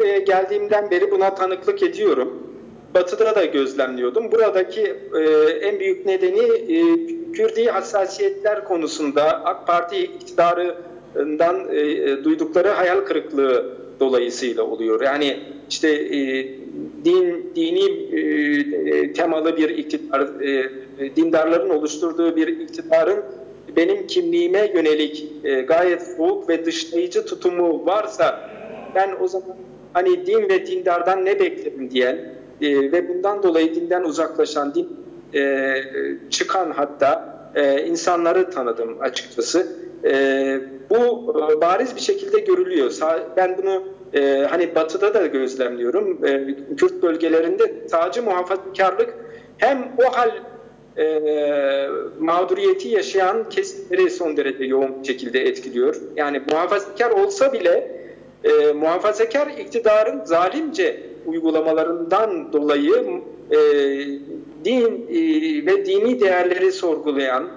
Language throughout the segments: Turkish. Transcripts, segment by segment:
Buraya geldiğimden beri buna tanıklık ediyorum. Batı'da da gözlemliyordum. Buradaki en büyük nedeni Kürdi hassasiyetler konusunda AK Parti iktidarından duydukları hayal kırıklığı dolayısıyla oluyor. Yani işte dini temalı bir iktidar, dindarların oluşturduğu bir iktidarın benim kimliğime yönelik gayet soğuk ve dışlayıcı tutumu varsa ben o zaman hani din ve dindardan ne beklerim diyen ve bundan dolayı dinden uzaklaşan, din çıkan hatta insanları tanıdım açıkçası. Bu bariz bir şekilde görülüyor. Ben bunu hani Batı'da da gözlemliyorum. Kürt bölgelerinde sağcı muhafazakarlık hem o hal mağduriyeti yaşayan kesimleri son derece yoğun bir şekilde etkiliyor. Yani muhafazakar olsa bile muhafazakar iktidarın zalimce uygulamalarından dolayı din ve dini değerleri sorgulayan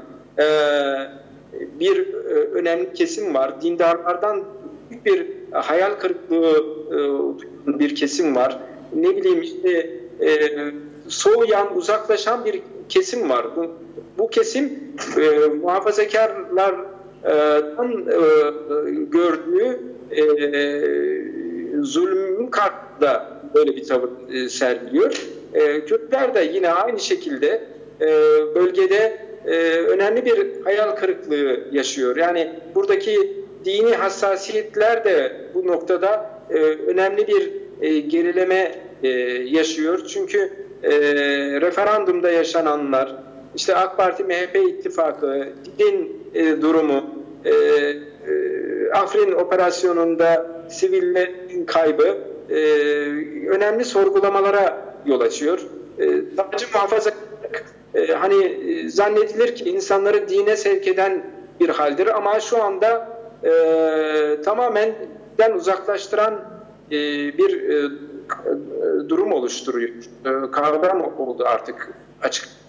bir önemli kesim var. Dindarlardan büyük bir hayal kırıklığı bir kesim var. Ne bileyim işte soğuyan, uzaklaşan bir kesim var. Bu kesim muhafazakarlardan gördüğü zulmün karşısında böyle bir tavır sergiliyor. Kürtler de yine aynı şekilde bölgede önemli bir hayal kırıklığı yaşıyor. Yani buradaki dini hassasiyetler de bu noktada önemli bir gerileme yaşıyor. Çünkü referandumda yaşananlar, işte AK Parti MHP ittifakı, din durumu, Afrin operasyonunda sivillerin kaybı önemli sorgulamalara yol açıyor. Sadece muhafazakarlık hani zannedilir ki insanları dine sevk eden bir haldir ama şu anda tamamen uzaklaştıran bir durum oluşturuyor. Kavram oldu artık açık.